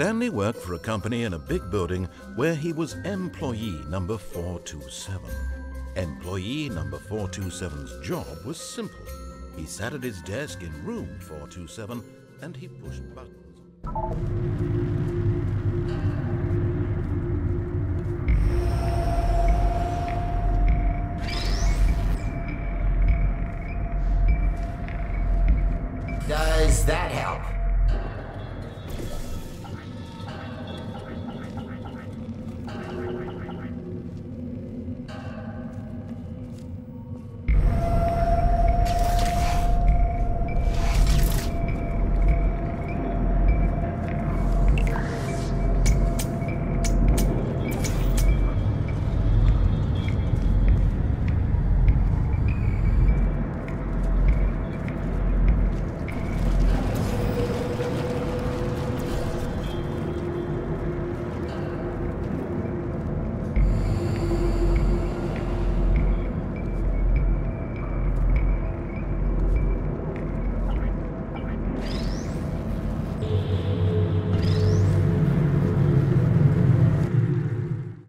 Stanley worked for a company in a big building where he was employee number 427. Employee number 427's job was simple. He sat at his desk in room 427 and he pushed buttons.